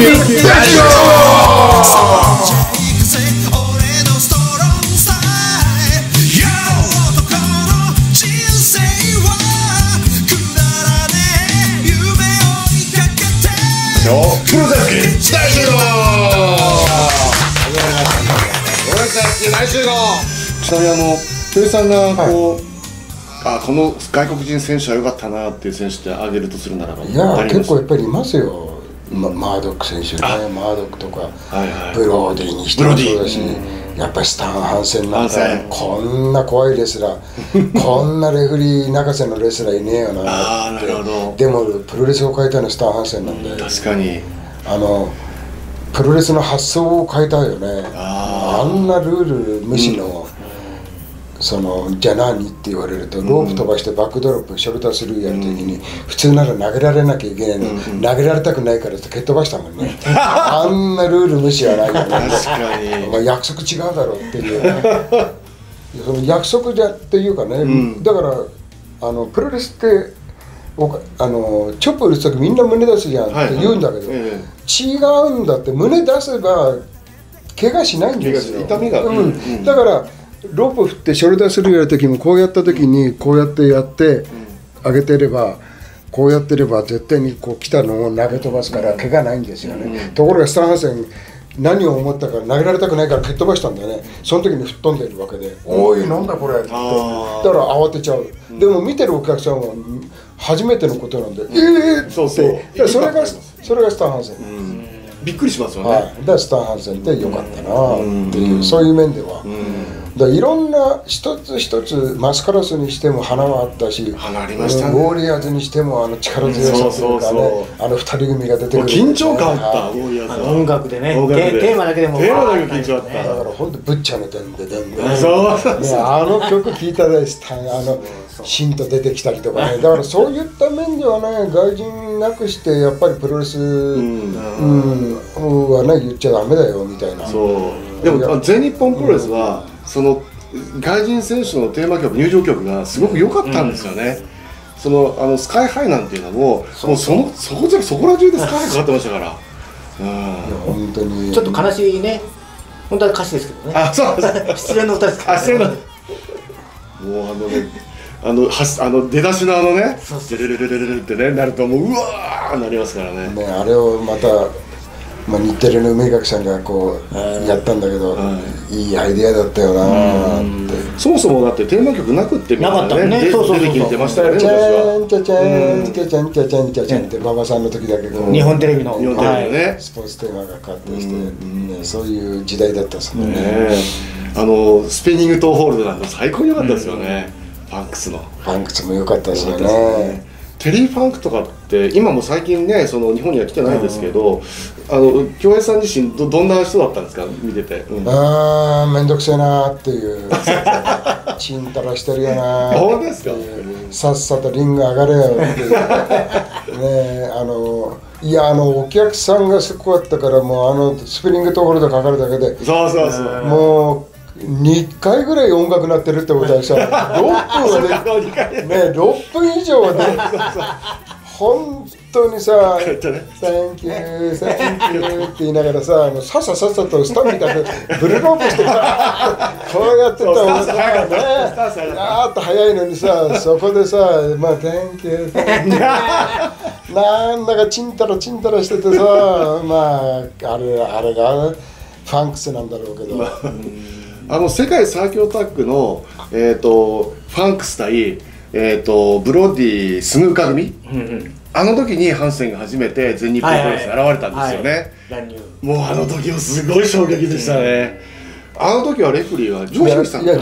ちなみに古江さんがこう、あ、この外国人選手は良かったなっていう選手って挙げるとするならば、いや結構やっぱりいますよ。マードック選手ね、マードックとかブローディにしてもそうだし、やっぱりスタン・ハンセンなんかこんな怖いレスラー、こんなレフリー泣かせのレスラーいねえよなって。でもプロレスを変えたのスタン・ハンセンなんで、確かにプロレスの発想を変えたよね。あんなルール無視のじゃ何って言われると、ロープ飛ばしてバックドロップショルダースルーやるときに普通なら投げられなきゃいけないの、投げられたくないからって蹴っ飛ばしたもんね。あんなルール無視はないよね。確かに約束違うだろうっていうね。その約束じゃっていうかね、だからプロレスってチョップ打つときみんな胸出すじゃんって言うんだけど、違うんだって。胸出せば怪我しないんですよ。痛みがだからロープ振ってショルダースルーやるときも、こうやったときにこうやってやって上げてれば、こうやってれば絶対にこう来たのを投げ飛ばすから怪我ないんですよね。ところがスタンハンセン何を思ったか、投げられたくないから蹴っ飛ばしたんだよね。その時に吹っ飛んでるわけで、おいなんだこれって、だから慌てちゃう。でも見てるお客さんは初めてのことなんで、ええって、それがスタンハンセン。びっくりしますよね。だからスタンハンセンってよかったなっていう、そういう面では。いろんな一つ一つ、マスカラスにしても花はあったし、ウォーリアーズにしても力強さというかね、2人組が出てくる緊張感あった。音楽でね、テーマだけでも緊張あった。だから本当ぶっちゃめてんで、曲聴いたらシンと出てきたりとかね。だからそういった面ではね、外人なくしてやっぱりプロレスはね、言っちゃダメだよみたいな。でも全日本プロレスはその外人選手のテーマ曲、入場曲がすごく良かったんですよね。スカイハイなんていうのも、そこら中でスカイハイかかってましたから、本当にちょっと悲しいね。本当は歌詞ですけどね。あ、そう失恋の歌ですから。もう出だしのね、デレレレレレってね、なるともううわーなりますからね。あれをまた日テレの梅垣さんがこうやったんだけど、いいアイデアだったよなーって。そもそもだってテーマ曲なくってみたいなね、出てきてましたよね。チャンチャチャンチャチャンチャチャンチャチャンって馬場さんの時だけ日本テレビのスポーツテーマが変わってして、そういう時代だったですもんね。スピニングトーホールドなんて最高に良かったですよね。ファンクスも良かったですよね。テリー・ファンクとかって今も最近ね、日本には来てないですけど、京平さん自身どんな人だったんですか、見てて。ああ、面倒くせえなーっていう、ちんたらしてるよなーっていう、さっさとリング上がれよっていうね。いや、お客さんがすごかったから、もうスプリングトホールドかかるだけで、そうもう2回ぐらい音楽鳴ってるってことはさ、6分以上はね、本当にさ「Thank you, thank you」って言いながらさ、さっさとスタッフみたいなブルロープしてさ、こうやってたらあっと早いのにさ、そこでさ「まあ Thank you」なんだかちんたらちんたらしててさ、まああれがファンクスなんだろうけど。世界最強タッグの、ファンクス対、ブロディ・スヌーカ組、あの時にハンセンが初めて全日本プロレスに現れたんですよね。もうあの時はすごい衝撃でしたね。あの時はレフリーはジョーさん、完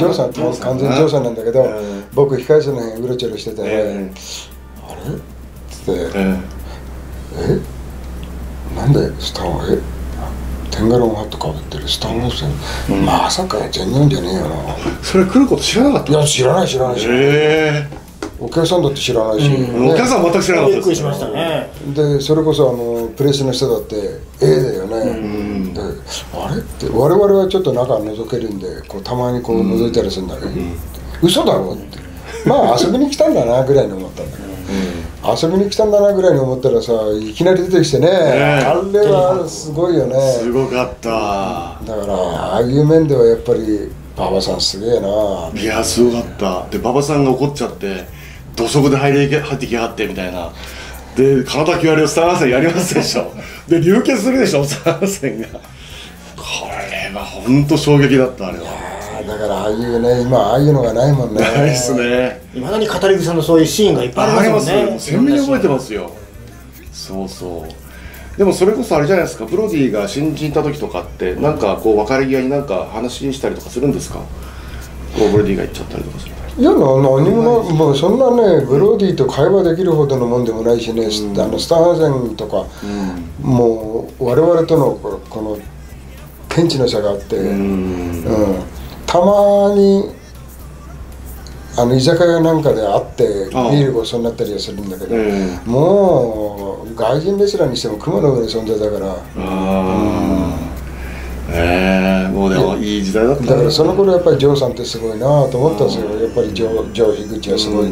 全にジョーさんなんだけど、僕控え室の辺うろちょろしてて、あれっつって、なんだよスターはテンガロンハットかぶってるスタンハンセン、まさか全然じゃねえよな。それ来ること知らなかった。いや、知らない。お客さんだって知らないし、お客さん全く知らなかった。びっくりしましたね。でそれこそプレスの人だってだよね。あれって我々はちょっと中覗けるんで、たまにこう覗いたりするんだけど、嘘だろって、まあ遊びに来たんだなぐらいに思ったんだけど、遊びに来たんだなぐらいに思ったらさ、いきなり出てきてね、あれはすごいよね。すごかった。だからああいう面ではやっぱり馬場さんすげえな。いやすごかった。で馬場さんが怒っちゃって土足で入ってきやがってみたいな。で体決まりをスター戦やりますでしょ。で流血するでしょスター戦が。これは本当衝撃だったあれは。だからああいうね、今ああいうのがないもんね。ないっすね。いまだに語り草のそういうシーンがいっぱいありますよね。鮮明に覚えてますよ。そうそう。でもそれこそあれじゃないですか。ブロディが新人いた時とかってなんかこう別れ際になんか話したりとかするんですか。こうブロディが行っちゃったりとかする。いや何ももうそんなねブロディと会話できるほどのもんでもないしね。うん、スターハゼンとか、うん、もう我々とのこの見地の差があって。たまに居酒屋なんかで会ってビールごちそうになったりはするんだけど、もう外人レスラーにしても雲の上の存在だから。もうでもいい時代だったね。だからその頃やっぱりジョーさんってすごいなと思ったんですけど、やっぱりジョー樋口はすごい、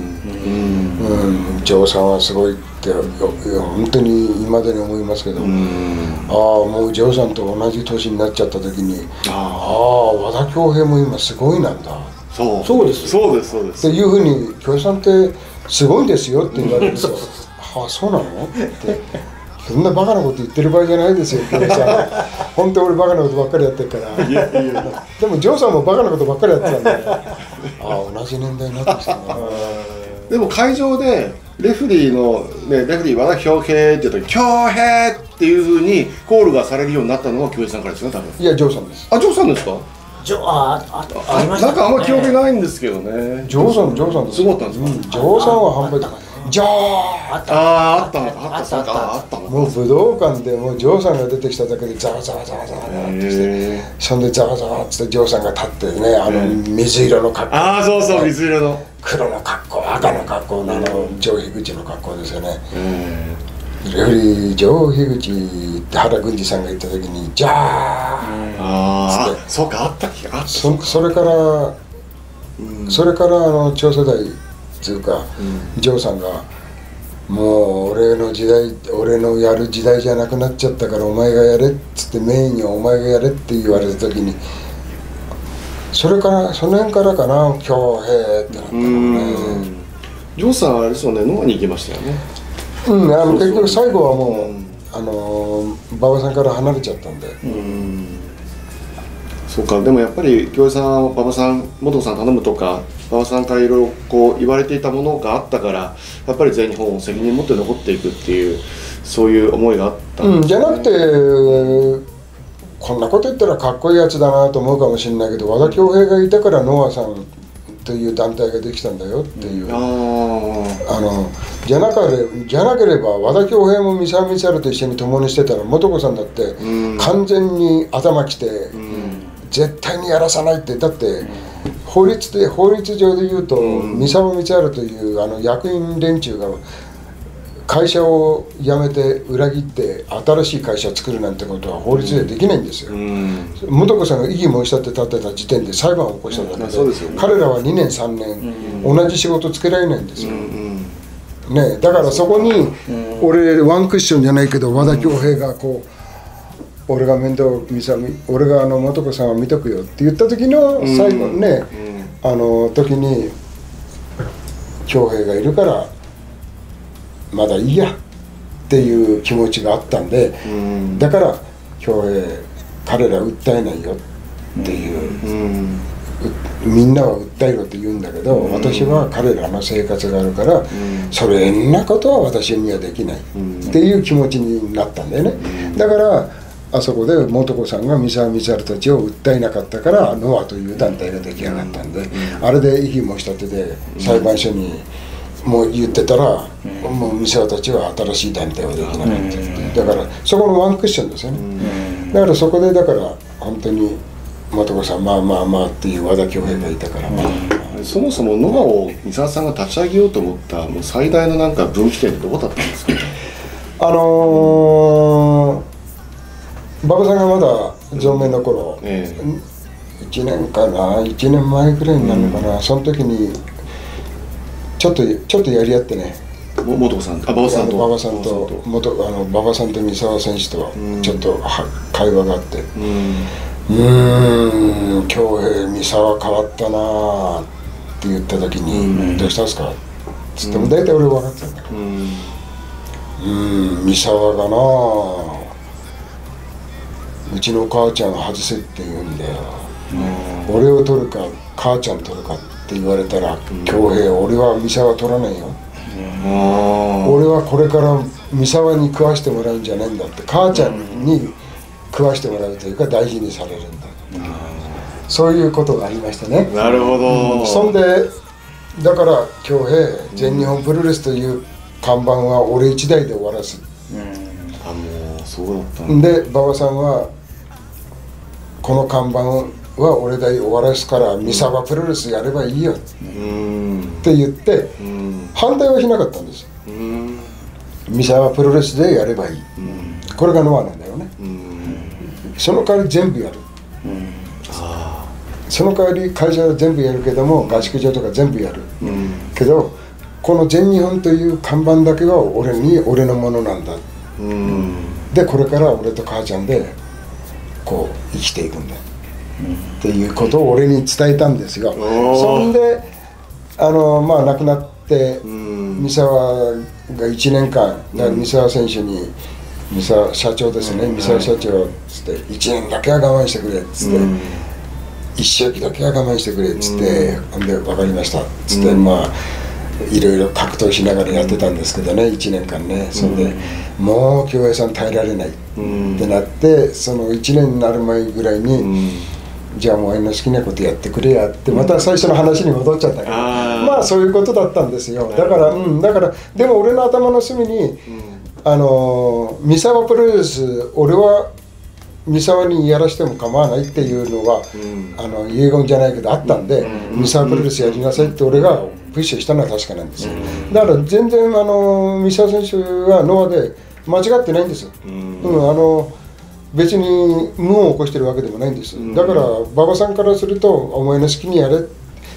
ジョーさんはすごいって本当に今でに思いますけど、もうジョーさんと同じ年になっちゃった時に、和田恭平も今すごいなんだ、そうですっていうふうに「恭平さんってすごいんですよ」って言われると「ああそうなの?」って。そんなバカなこと言ってる場合じゃないですよ、恭平さん。本当俺バカなことばっかりやってるから。でもジョーさんもバカなことばっかりやってたんで。ああ同じ年代になってきたな。でも会場でレフリーのね、レフリー和田恭平って言った時、恭平っていうふうにコールがされるようになったのは恭平さんからですね、多分。いやジョーさんです。あジョーさんですか。ありましたね。なんかあんま記憶ないんですけどね。ジョーさんすごかったんですか。ジョーさんは半端ない。じゃああったもう武道館でもうジョーさんが出てきただけでザワザワザワザワってして、そんでザワザワっつってジョーさんが立ってね、水色の格好、水色の黒の格好、赤の格好、ジョー樋口の格好ですよね。レフリージョー樋口って原郡司さんが言った時にじゃあっつって、そうかあったっけ。それから超世代っていうか、ジョーさんがもう俺のやる時代じゃなくなっちゃったからお前がやれっつって、メインにお前がやれって言われた時に、それからその辺からかな恭平ってなったのね。ジョーさんはあれですよね、ノアに行きましたよね。結局最後はもう馬場さんから離れちゃったんで。そうか。でもやっぱり恭平さんは馬場さん元さん頼むとか、馬場さんからいろいろこう言われていたものがあったから、やっぱり全日本を責任持って残っていくっていう、そういう思いがあったんですね。じゃなくてこんなこと言ったらかっこいいやつだなと思うかもしれないけど、和田恭平がいたからノアさんという団体ができたんだよっていう、じゃなければ和田恭平もミサミサルと一緒に共にしてたら、素子さんだって完全に頭きて、絶対にやらさないって。だって法律上で言うと、ミサオ・ミチャールという役員連中が会社を辞めて裏切って新しい会社を作るなんてことは法律でできないんですよ。素子さんが異議申し立て立てた時点で裁判を起こしただけで、彼らは2年3年同じ仕事つけられないんですよ。だからそこに俺ワンクッションじゃないけど、和田恭平がこう。俺が面倒見さ俺が素子さんは見とくよって言った時の最後ね、時に恭平がいるからまだいいやっていう気持ちがあったんで、だから恭平彼ら訴えないよっていう、みんなは訴えろって言うんだけど、私は彼らの生活があるから、それんなことは私にはできないっていう気持ちになったんだよね。だからあそこで素子さんがミサミサルたちを訴えなかったからノアという団体が出来上がったんで、あれで異議申し立てで裁判所にもう言ってたら、もうミサたちは新しい団体はできなかったって、だからそこのワンクッションですよね。だからそこでだから本当に素子さんまあまあまあっていう和田恭平がいたから、そもそもノアを三沢さんが立ち上げようと思ったもう最大のなんか分岐点ってどこだったんですか。馬場さんがまだ存命の頃、1年かな1年前くらいになるのかな、その時にちょっとやり合ってね、元さんと馬場さんと三沢選手とはちょっと会話があって、恭平三沢変わったなあって言った時に「どうしたんすか?」っつっても大体俺分かってたんだけど「三沢がなあうちの母ちゃん外せって言うんだよ、俺を取るか母ちゃん取るか」って言われたら「恭平俺は三沢取らないよ」俺はこれから三沢に食わしてもらうんじゃないんだって、母ちゃんに食わしてもらうというか大事にされるんだ、そういうことがありましたね。なるほど、そんでだから恭平全日本プロレスという看板は俺一台で終わらす、あのそうだったんで馬場さんはこの看板は俺で終わらすから三沢プロレスやればいいよって言って反対はしなかったんですよ。三沢プロレスでやればいい、これがノアなんだよね。その代わり全部やる、その代わり会社は全部やるけども合宿所とか全部やるけど、この全日本という看板だけは俺のものなんだ、でこれから俺と母ちゃんでこう生きていくんだっていうことを俺に伝えたんですよ。そんでまあ亡くなって三沢が1年間三沢選手に「三沢社長ですね、三沢社長」っつって「1年だけは我慢してくれ」っつって「一周期だけは我慢してくれ」っつって「ほんで分かりました」っつってまあいろいろ格闘しながらやってたんですけどね、1年間ね。それでもう恭平さん耐えられないってなって、その1年になる前ぐらいに。じゃあもう俺の好きなことやってくれやってまた最初の話に戻っちゃったけど、まあそういうことだったんですよ。だからでも俺の頭の隅に三沢プロレス俺は三沢にやらしても構わないっていうのは遺言じゃないけどあったんで、三沢プロレスやりなさいって俺がプッシュしたのは確かなんですよ。だから全然三沢選手はノアで間違ってないんですよ。別に無を起こしてるわけでもないんです、だから馬場さんからするとお前の好きにやれ、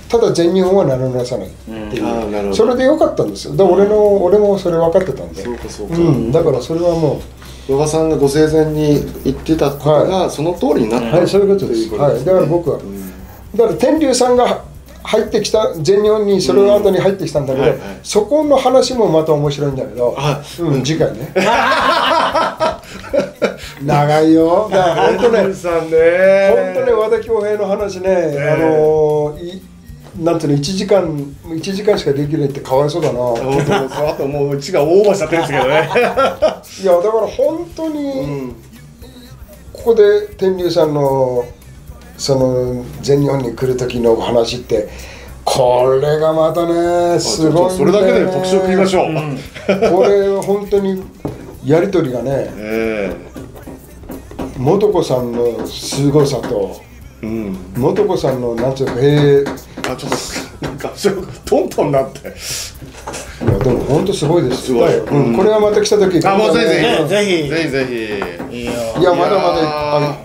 ただ全日本は名乗らさないっていう、それでよかったんですよ。だから俺もそれ分かってたんで、だからそれはもう馬場さんがご生前に言ってたことがその通りになった、そういうことです。だから僕はだから天竜さんが入ってきた全日本にそれの後に入ってきたんだけど、そこの話もまた面白いんだけど次回ね。長いよ。だから本当ね、和田恭平の話ね、なんていうの1時間しかできないってかわいそうだな。あともううちがオーバーしちゃってるんですけどね。いやだから本当にここで天竜さんのその全日本に来る時の話って。これがまたねすごいね。それだけで特集を見ましょう。これ本当にやり取りがね、素子さんのすごさと、素子さんのなんていうか、あちょっとなんかトントンなって。いやでも本当すごいですよ。これはまた来た時、あもうぜひ。いやまだまだ。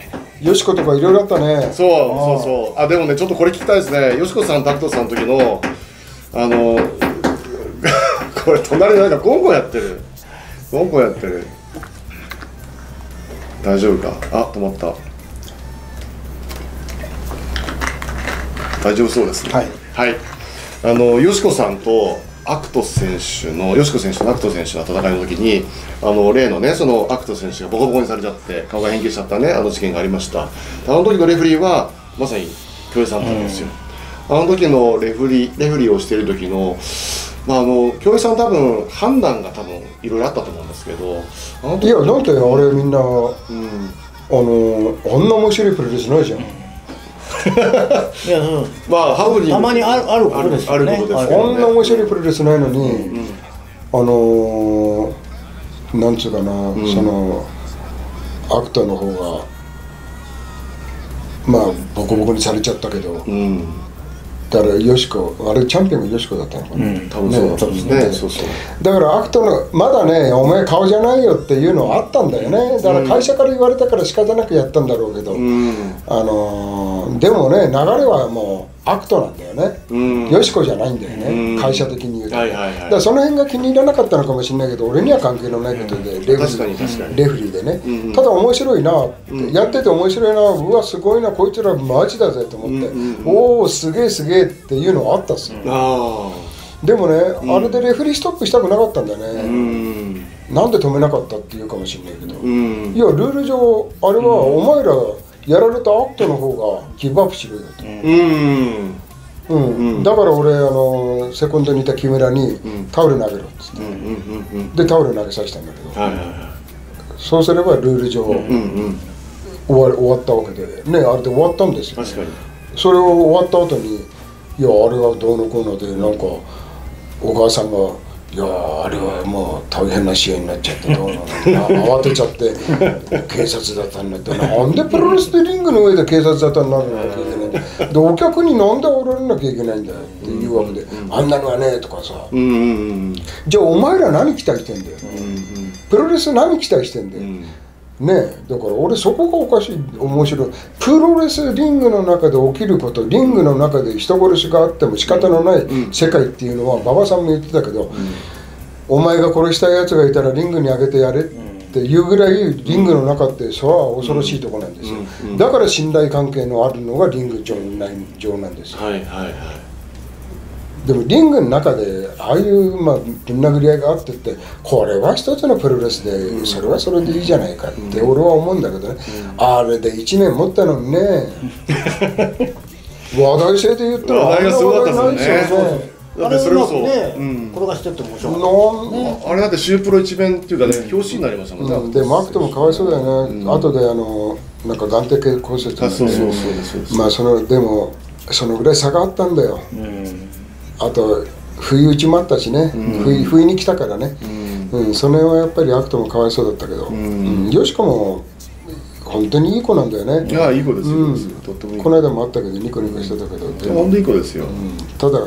よしことかいろいろあったね。そうあでもねちょっとこれ聞きたいですね。よしこさんタクトさんの時のこれ隣なんかゴンゴンやってる。大丈夫か。あ止まった。大丈夫そうですね。はい、よしこさんとアクト選手の戦いの時に例のねそのアクト選手がボコボコにされちゃって顔が変形しちゃったね事件がありました。の時のレフェリーはまさに恭平さんなんですよ。あの時のレフェリーをしている時の恭平さん多分判断がいろいろあったと思うんですけど、いやなんて俺みんなあんな面白いプレーじゃないじゃん。たまにあることですよね。こんな面白いプロレスないのになんつうかな、そのアクトの方がまあボコボコにされちゃったけど、だからよしこあれチャンピオンがよしこだったのかな、多分そうですね。だからアクトのまだねお前顔じゃないよっていうのはあったんだよね。だから会社から言われたから仕方なくやったんだろうけど、でもね流れはもうアクトなんだよね、よしこじゃないんだよね、会社的に言うと。だからその辺が気に入らなかったのかもしれないけど、俺には関係のないことで、レフリーでね、ただ面白いな、やってて面白いな、うわ、すごいな、こいつらマジだぜと思って、おお、すげえすげえっていうのはあったっすよ。でもね、あれでレフリーストップしたくなかったんだね。なんで止めなかったっていうかもしれないけど、いや、ルール上、あれはお前らやられたアクトの方がギブアップしろよと。だから俺、セコンドにいた木村にタオル投げろっつって、でタオル投げさせたんだけど、そうすればルール上終わったわけでね、あれで終わったんですよ。それを終わった後に、いや、あれがどうのこうので、なんかお母さんが、いやあれはもう大変な試合になっちゃってどうなの慌てちゃって警察沙汰になって、なんでプロレスでリングの上で警察沙汰になるわけじゃないんだよ。でお客になんでおられなきゃいけないんだよっていうわけで、あんなのはねえとかさ、じゃあお前ら何期待してんだよ、プロレス何期待してんだよね。だから俺そこがおかしい、面白い。プロレスリングの中で起きること、リングの中で人殺しがあっても仕方のない世界っていうのは、馬場さんも言ってたけど、お前が殺したいやつがいたらリングに上げてやれっていうぐらい、リングの中ってそれは恐ろしいとこなんですよ。だから信頼関係のあるのがリング上なんですよ。でもリングの中でああいう殴り合いがあってって、これは一つのプロレスで、それはそれでいいじゃないかって俺は思うんだけどね。あれで1年持ったのにね、話題性で言ったらあれは話題ないですよね。だってそれこそ転がしてって面白い。あれだってシュープロ一面っていうかね、表紙になりましたもんね。でマークともかわいそうだよね、後でなんか眼底骨折で、まあそのでもそのぐらい差があったんだよ。あと不意打ちもあったしね、不意に来たからね、その辺はやっぱりアクトもかわいそうだったけど、よしこも本当にいい子なんだよね。いや、いい子ですよ。この間もあったけどニコニコしてたけど、本当いい子ですよ。ただ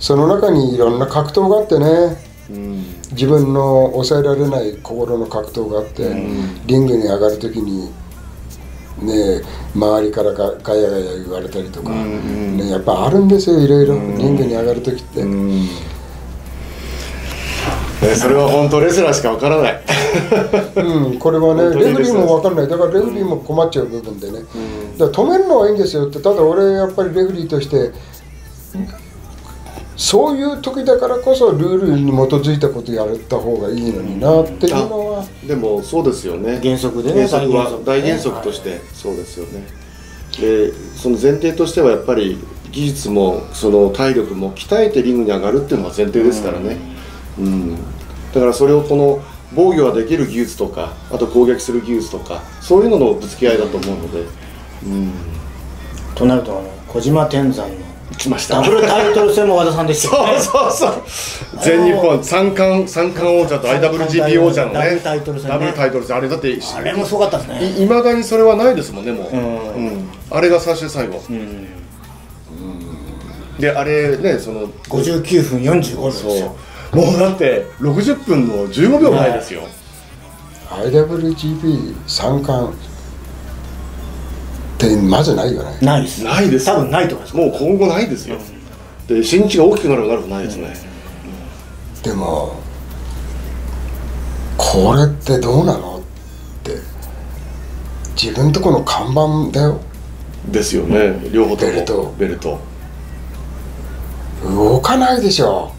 その中にいろんな格闘があってね、自分の抑えられない心の格闘があって、リングに上がる時にね、周りからガヤガヤ言われたりとか、ね、やっぱあるんですよ、いろいろ、リングに上がるときって、それは本当レスラーしかわからないこれはね、レフリーもわからない。だからレフリーも困っちゃう部分でね、だから止めるのはいいんですよって。ただ俺やっぱりレフリーとしてそういう時だからこそルールに基づいたことやった方がいいのになっていうのは、でもそうですよね、原則でね、大原則としてそうですよね。でその前提としてはやっぱり技術もその体力も鍛えてリングに上がるっていうのが前提ですからね、だからそれをこの防御ができる技術とか、あと攻撃する技術とか、そういうののぶつけ合いだと思うので、となると小島天山のダブルタイトル戦も和田さんでしたね。そうそうそう、全日本三冠王者と IWGP 王者のね、ダブルタイトル戦、あれだってあれもすごかったですね。いまだにそれはないですもんね、もうあれが最初で最後で、あれね、その59分45秒ですよ。もうだって60分の15秒前ですよ。 IWGP 三冠まずないよね。ないです、ないです、多分ないと思います。もう今後ないですよ。で身長が大きくなるほどないですね。でもこれってどうなのって自分とこの看板だよ。ですよね、両方ともベルト動かないでしょ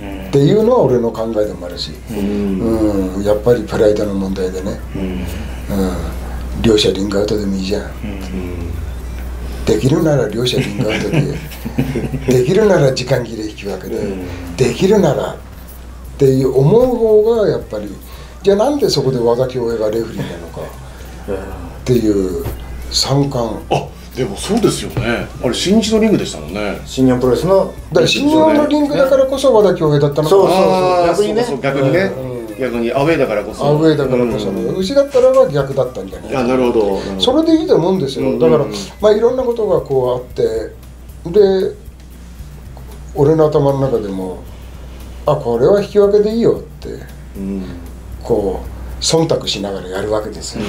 っていうのは俺の考えでもあるし、やっぱりプライドの問題でね、両者リングアウトでもいいじゃん、できるなら両者リングアウトでできるなら時間切れ引き分けで、できるならっていう思う方がやっぱり、じゃあなんでそこで和田恭平がレフリーなのかっていう三冠、あでもそうですよね、あれ新日のリングでしたもんね、新日本プロレスの。だから新日本のリングだからこそ和田恭平だったのか。そうそうそう、逆にね、逆にアウェーだからこそ、牛だったらは逆だったんじゃないか。なるほど、それでいいと思うんですよ。だからまあいろんなことがこうあって、で俺の頭の中でも、あこれは引き分けでいいよってこう忖度しながらやるわけですよ。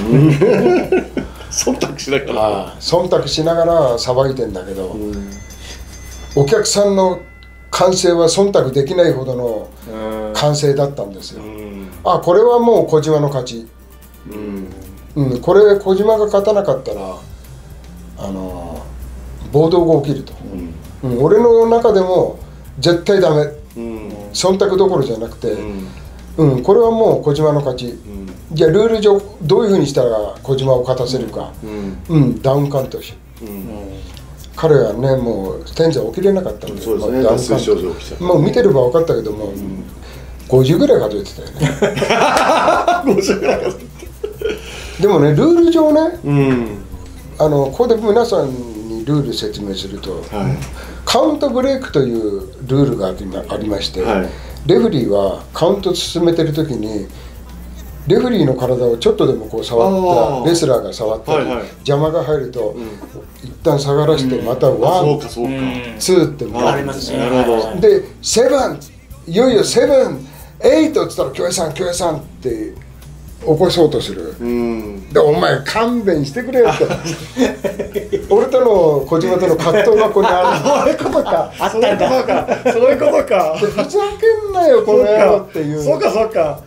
忖度しながら、忖度しながらさばいてんだけど、お客さんの歓声は忖度できないほどの歓声だったんですよ。あ、これはもう小島の勝ち、うん、これ小島が勝たなかったら暴動が起きると、うんうん、俺の中でも絶対ダメ、うん、忖度どころじゃなくて、うんうん、これはもう小島の勝ち、うん、じゃあルール上どういうふうにしたら小島を勝たせるか、うんうん、ダウンカントし、うん、彼はねもう天才起きれなかったので、うん、ダウンカントもう見てれば分かったけども、うん、50ぐらい数えてたよね50ぐらい数えてたでもねルール上ね、うん、ここで皆さんにルール説明すると、はいカウントブレイクというルールがありまして、はい、レフリーはカウント進めてるときにレフリーの体をちょっとでもこう触ったレスラーが触ったり、はいはい、邪魔が入ると、うん、一旦下がらせてまたワン、ツーって回りますね。でセブンいよいよセブンエイトっつったら京平さん京平さんって起こそうとする。でお前勘弁してくれよって俺との小島との葛藤がここにある。そういうことか、そういうことか、そういうことか、ふざけんなよこの野郎っていう。そうかそうか、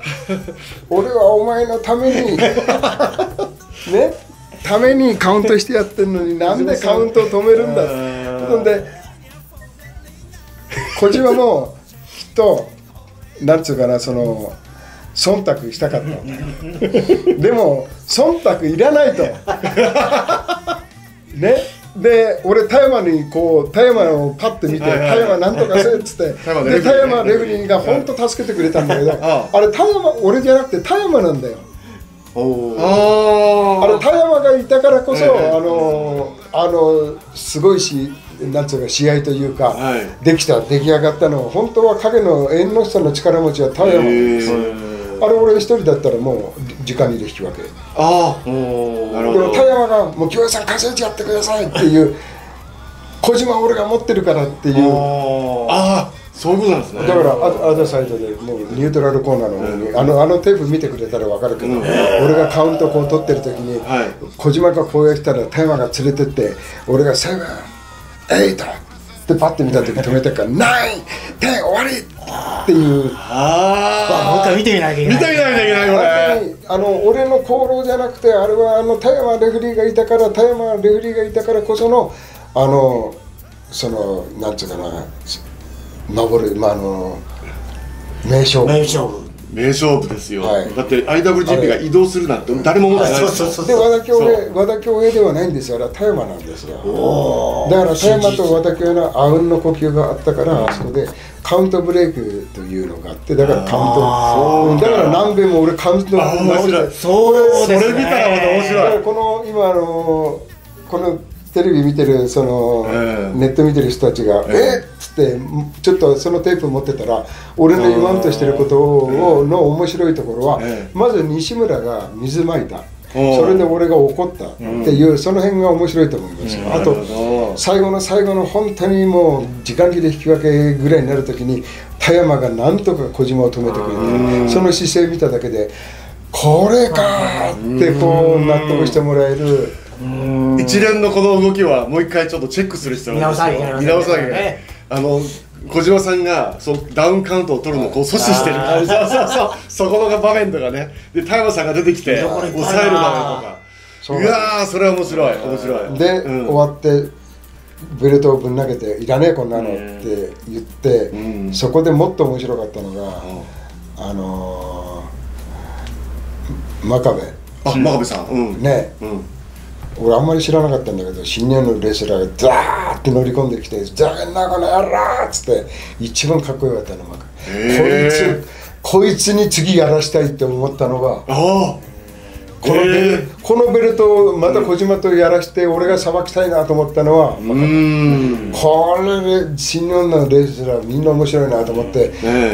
俺はお前のためにね、ためにカウントしてやってるのになんでカウントを止めるんだ。ほんで小島もきっとなんつうかな、その忖度したかったでも忖度いらないとね。で俺タイマーにこうタイマーをパッと見てタイマーなんとかせっつってでタイマーレフリーが本当助けてくれたんだけどあれタイマー俺じゃなくてタイマーなんだよ。あれタイマーがいたからこそすごいしなんつうか試合というかできた出来上がったのは本当は影の縁の下の力持ちはタイマーなんですよ。あれ俺一人だったらもう時間にで引き分け。ああ、なるほど。でも田山がもう京平さん数えてやってくださいっていう小島俺が持ってるからっていう。ああ、そういうことなんですね。だからアザサイドでもうニュートラルコーナーの方にあのテープ見てくれたら分かるけど、俺がカウントこう取ってる時に小島がこうやったら田山が連れてって俺がセブンエイトでパッて見た時止めたからナイン10終わりっていう。ああ、もう一回見てみなきゃいけない、見てみなきゃいけない。これ俺の功労じゃなくてあれは田山レフリーがいたから、田山レフリーがいたからこそのそのなんつうかな、登る名勝負、名勝負ですよ。だって IWGP が移動するなんて誰も思ってないです。で和田恭平ではないんですよ、あれは田山なんですよ。だから田山と和田恭平のあうんの呼吸があったから、あそこでカウントブレイクというのがあって、だからカウント、だから何べんも俺カウント直して、それ見たらまた面白い。この今このテレビ見てる、そのネット見てる人たちが「えっ!」っつってちょっとそのテープ持ってたら、俺の言わんとしてることの面白いところは、まず西村が水まいた、それで俺が怒ったっていう、その辺が面白いと思いますよ。あと最後の最後の本当にもう時間切れ引き分けぐらいになる時に田山がなんとか小島を止めてくれて、その姿勢見ただけで「これか!」ってこう納得してもらえる。一連のこの動きはもう一回ちょっとチェックする必要があるんですよ。見直さなきゃいけない。小島さんがダウンカウントを取るのをこう阻止してるから、そこの場面とかね、で田山さんが出てきて抑える場面とか、うわー、それは面白い、面白い。で終わってベルトをぶん投げて「いらねえこんなの」って言って、そこでもっと面白かったのが真壁、真壁さんね、俺あんまり知らなかったんだけど、新日本のレスラーがザーって乗り込んできて「ザーなこの野郎!」っつって一番かっこよかったのが、こいつに次やらしたいって思ったのが、このベルトをまた小島とやらして俺がさばきたいなと思ったのは、これで新日本のレスラーみんな面白いなと思って、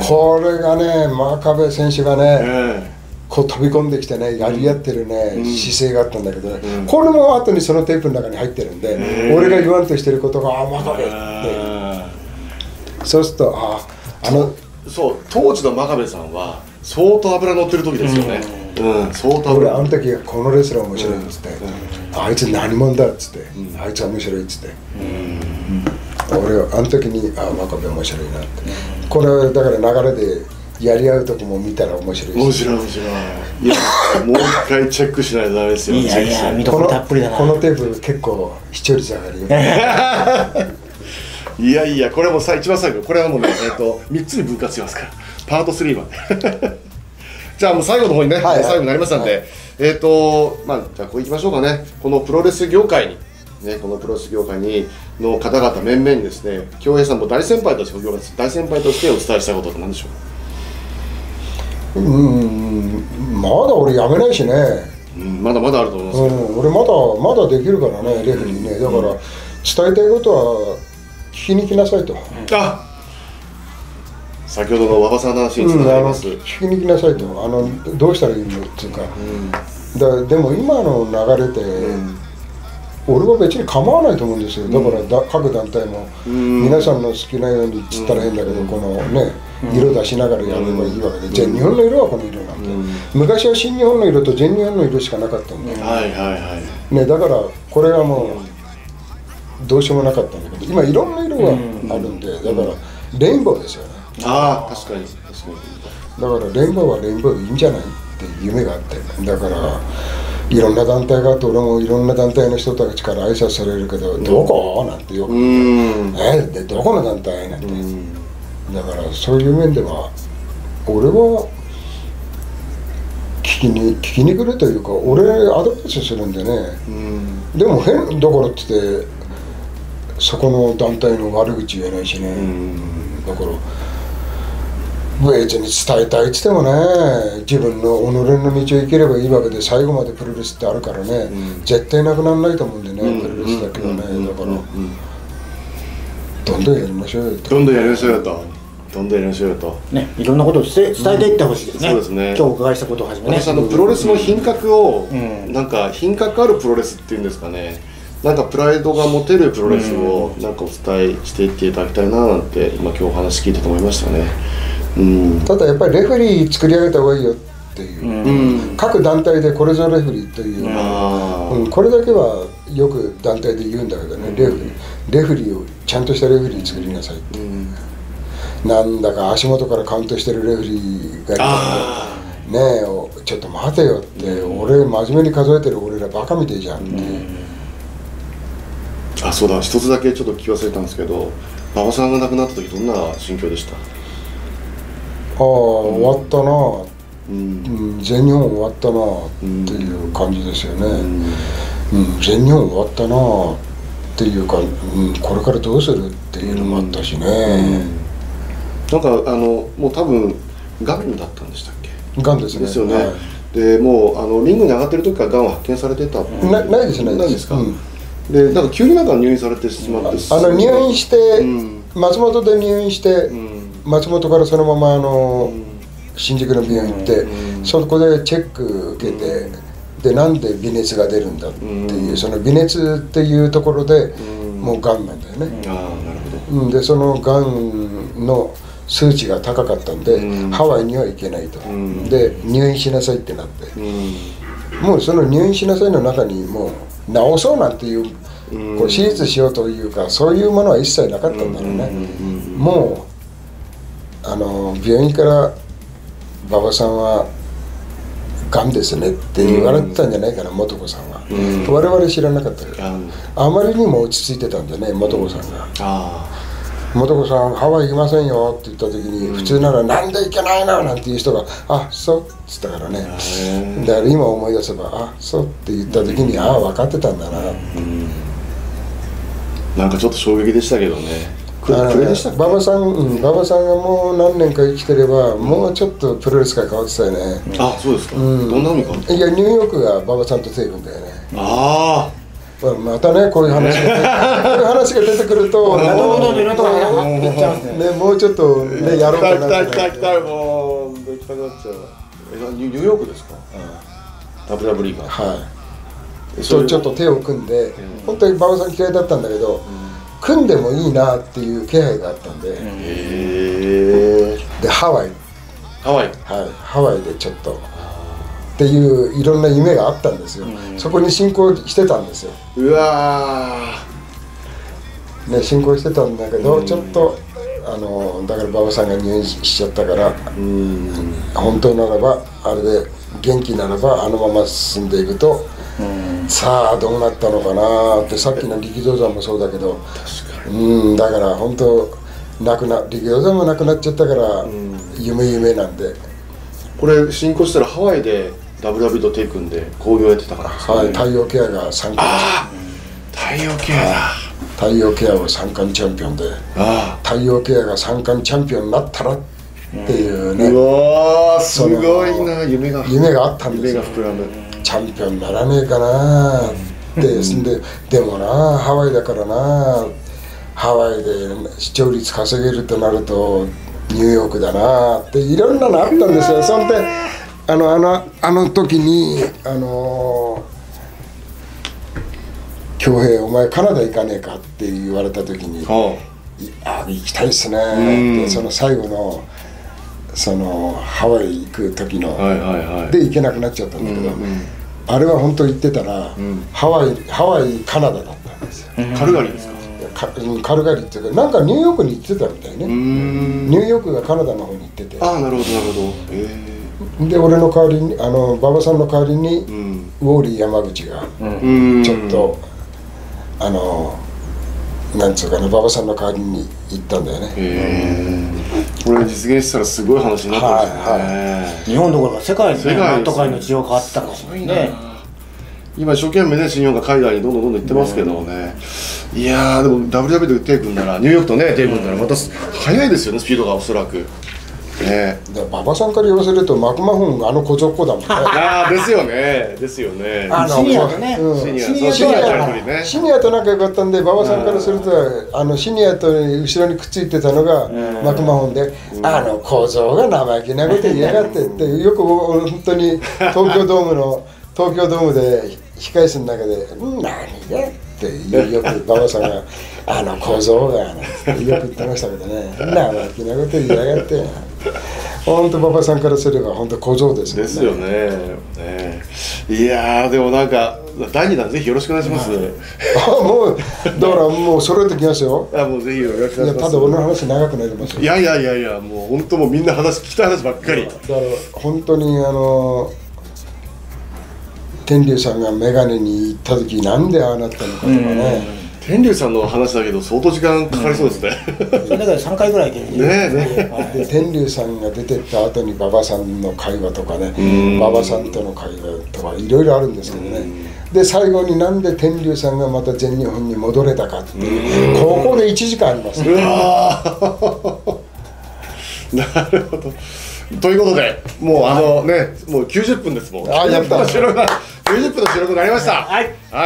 これがね真壁選手がねこう飛び込んできてね、やり合ってるね姿勢があったんだけど、これも後にそのテープの中に入ってるんで、俺が言わんとしてることが「ああ真壁」って。そうするとそう、当時の真壁さんは相当脂乗ってる時ですよね。俺あの時「このレスラー面白い」っつって「あいつ何者だ」っつって「あいつは面白い」っつって俺はあの時にああ真壁面白いなって、これだから流れでやり合うとこも見たら面白いし、面白いいやもう一回チェックしないとダメですよ。いやいや見どころたっぷりだな。このテープ結構視聴率上がるよ。いやいやこれもさ一番最後、これはもうね3つに分割しますからパート3まで。じゃあもう最後の方にね、最後になりましたんで、まあじゃあこういきましょうかね。このプロレス業界にね、このプロレス業界にの方々面々にですね、京平さんも大先輩としてお伝えしたことって何でしょう。まだ俺やめないしね、まだまだあると思いますけど、俺まだできるからね、レフェリーね。だから伝えたいことは聞きに来なさいと。あ、先ほどの馬場さんの話につながります。聞きに来なさいと、どうしたらいいのっていうか、でも今の流れで、俺は別に構わないと思うんですよ。だから各団体も皆さんの好きなようにって言ったら変だけど、このね色出しながらやればいいわけで、じゃあ日本の色はこの色なんで、昔は新日本の色と全日本の色しかなかったんで、だからこれはもうどうしようもなかったんだけど、今いろんな色があるんで、だからレインボーですよね。ああ確かに確かに。だからレインボーはレインボーでいいんじゃないって夢があって、だからいろんな団体があって、俺もいろんな団体の人たちから挨拶されるけど、どこなんてよくでどこの団体なんて、だからそういう面では俺は聞きに来るというか、俺アドバイスするんでね、でも変だからって言ってそこの団体の悪口言えないしね、だから別に伝えたいって言ってもね、自分の己の道を生きればいいわけで、最後までプロレスってあるからね、絶対なくならないと思うんでね、プロレスだけはね。だからどんどんやりましょうよと、どんどんやりましょうよとね、いろんなことを伝えていってほしいですね。そうですね、今日お伺いしたことをはじめね、私プロレスの品格を、なんか品格あるプロレスっていうんですかね、なんかプライドが持てるプロレスをなんかお伝えしていっていただきたいななんて、今今日お話聞いてて思いましたね。ただやっぱりレフェリー作り上げた方がいいよっていう、各団体でこれぞレフェリーという、これだけはよく団体で言うんだけどね、レフェリーをちゃんとしたレフェリー作りなさいって。なんだか足元からカウントしてるレフェリーがいるのね、ちょっと待てよって、俺真面目に数えてる俺らバカみてえじゃんって。あ、そうだ、一つだけちょっと聞き忘れたんですけど、馬場さんが亡くなった時どんな心境でした？ああ終わったな、全日本終わったなっていう感じですよね。全日本終わったなっていうか、これからどうするっていうのもあったしね。なんかもう多分がんだったんでしたっけ？がんですね。ですよね。でもうリングに上がってる時からがんを発見されてたないですね。ないですか？でなんか急になんか入院されてしまって、入院して松本で入院して。松本からそのまま新宿の病院行って、そこでチェック受けて、でなんで微熱が出るんだっていう、その微熱っていうところでもうがんなんだよね。でそのがんの数値が高かったんで、ハワイには行けないと、で入院しなさいってなって、もうその入院しなさいの中にもう治そうなんていうこう手術しようというか、そういうものは一切なかったんだろうね。もう病院から「馬場さんはがんですね」って言われてたんじゃないかな、素子さんは。我々知らなかったけど、あまりにも落ち着いてたんだね、素子さんが。「素子さんハワイ行きませんよ」って言った時に、普通なら「なんで行けないの?」なんていう人が「あそう」っつったからね。だから今思い出せば「あそう」って言った時に、ああ分かってたんだな。なんかちょっと衝撃でしたけどね。馬場さんがもう何年か生きてれば、もうちょっとプロレス界変わってたよね。あ、そうですか。どんなのか。いや、ニューヨークが馬場さんとセイブンだよね。ああ、またね、こういう話が出てくると、もうちょっとねやろうかな。もうできたくなっちゃう。ニューヨークですか。WWEが。はい。ちょっと手を組んで、本当に馬場さん嫌いだったんだけど。組んでもいいなっていう気配があったんで、でハワイでちょっとっていういろんな夢があったんですよ。そこに進行してたんですよ。うわね、進行してたんだけど、ちょっとだから馬場さんが入院しちゃったから、本当ならばあれで元気ならばあのまま進んでいくと、さあどうなったのかなって。さっきの力道山もそうだけど、だから本当力道山もなくなっちゃったから、夢なんで。これ進行したらハワイで WW と手組んで興行やってたから、はい、太陽ケアが3冠。太陽ケアだ。太陽ケアは3冠チャンピオンで、太陽ケアが3冠チャンピオンになったらっていうね。うわー、すごいな。夢があったんですよ。夢が膨らむ。チャンピオンにならねえかなーってでもな、ハワイだからな、ハワイで視聴率稼げるとなるとニューヨークだなって、いろんなのあったんですよ。それであの時に恭平お前カナダ行かねえかって言われた時に、行きたいっすねって、その最後のハワイ行く時ので行けなくなっちゃったんだけど、あれは本当行ってたらハワイカナダだったんですよ。カルガリーですか。カルガリーっていうか、なんかニューヨークに行ってたみたいね。ニューヨークがカナダの方に行ってて、ああなるほどなるほど。で俺の代わりに馬場さんの代わりにウォーリー山口がちょっとなんつうかね、馬場さんの代わりに行ったんだよね。これ実現したらすごい話になったんですよね。日本どころか世界でなんとかの需要変わったかもしれないね。今一生懸命ね、新日本が海外にどんどん行ってますけどね。いやー、でも WW とテイ君なら、ニューヨークとねテイ君ならまた速いですよね、スピードがおそらくね。馬場さんから言わせるとマクマホン小女っ子だもんね。ああですよね、ですよね。シニアとね、シニアと仲良かったんで、馬場さんからするとシニアと後ろにくっついてたのがマクマホンで、小女が生意気なこと言いやがってって、よく本当に東京ドームで控え室の中で「何だ?」ってよく馬場さんが「小僧が」よく言ってましたけどね。生意気なこと言いやがって、ほんと馬場さんからすればほんと小僧ですね。ですよね。いやー、でもなんか第2弾ぜひよろしくお願いします。あ、もうだからもう揃えてきましたよ。あ、もうぜひよろしくお願いします。ただ俺の話長くなりますよ。いやいやいやいや、もう本当もうみんな聞きたい話ばっかり。だから本当に天竜さんがメガネに行った時、なんでああなったのかとかね。天竜さんの話だけど相当時間かかりそうですね。だから3回ぐらいね。で天竜さんが出てった後に馬場さんの会話とかね、馬場さんとの会話とかいろいろあるんですけどね。で最後になんで天竜さんがまた全日本に戻れたかっていう、ここで1時間ありますね。なるほど。ということで、もうもう90分ですもん。やった。90分の収録になりました。は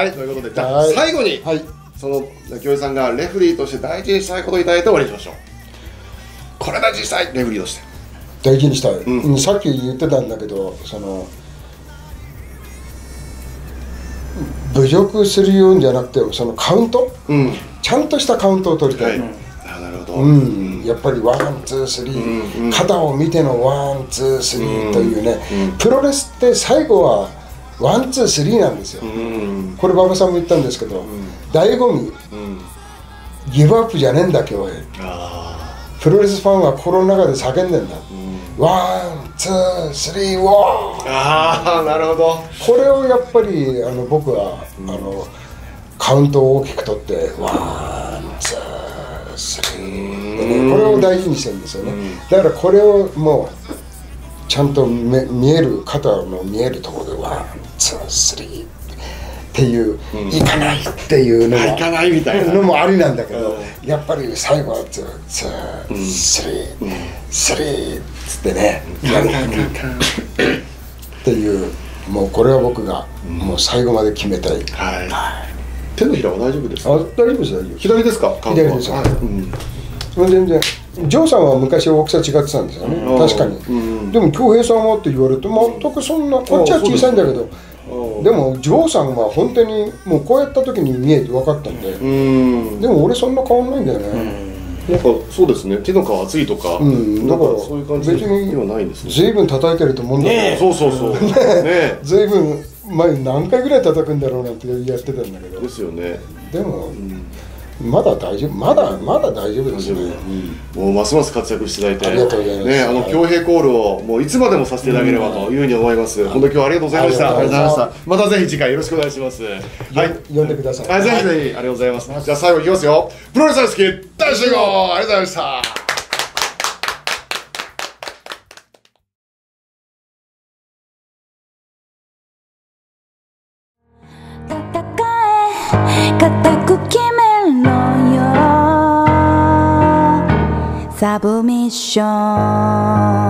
い、ということで、最後に、その京平さんがレフリーとして大事にしたいことをいただいて終わりにしましょう。これ大事にしたい、レフリーとして。大事にしたい。さっき言ってたんだけど、侮辱するようんじゃなくて、カウント、ちゃんとしたカウントを取りたい。なるほど。やっぱりワンツースリー、肩を見てのワンツースリーというね。プロレスって最後はワンツースリーなんですよ。これ馬場さんも言ったんですけど、醍醐味ギブアップじゃねえんだ今日は。プロレスファンは心の中で叫んでんだ、ワンツースリーワー。ああなるほど。これをやっぱり僕はカウントを大きく取って、ワンツーこれを大事にしてるんですよね。だからこれをもうちゃんと見える、肩の見えるところでワンツースリーっていう「いかない」っていうのもいかないみたいなのもありなんだけど、やっぱり最後はツーツースリースリーっつってね、っていう、もうこれは僕がもう最後まで決めたい。手のひらは大丈夫ですか？大丈夫です、大丈夫。左ですか？左です。全然。ジョーさんは昔大きさ違ってたんですよね。確かに。でも恭平さんはって言われると全くそんな、こっちは小さいんだけど、でもジョーさんは本当にもうこうやった時に見えて分かったんで、でも俺そんな変わんないんだよね。なんかそうですね、手の皮厚いとか、だからそういう感じにはないんですね。随分叩いてると思うんだけど。そうそうそう。ね。随分。前何回ぐらい叩くんだろうなんてやってたんだけど。ですよね。でもまだ大丈夫、まだ大丈夫ですね。もうますます活躍していただいて、ありがとうございます。ね、恭平コールをもういつまでもさせていただければというふうに思います。本当今日はありがとうございました。ありがとうございました。またぜひ次回よろしくお願いします。はい、呼んでください。はい、ぜひぜひありがとうございます。じゃあ最後いきますよ。プロレス大好き大集合、ありがとうございました。サブミッション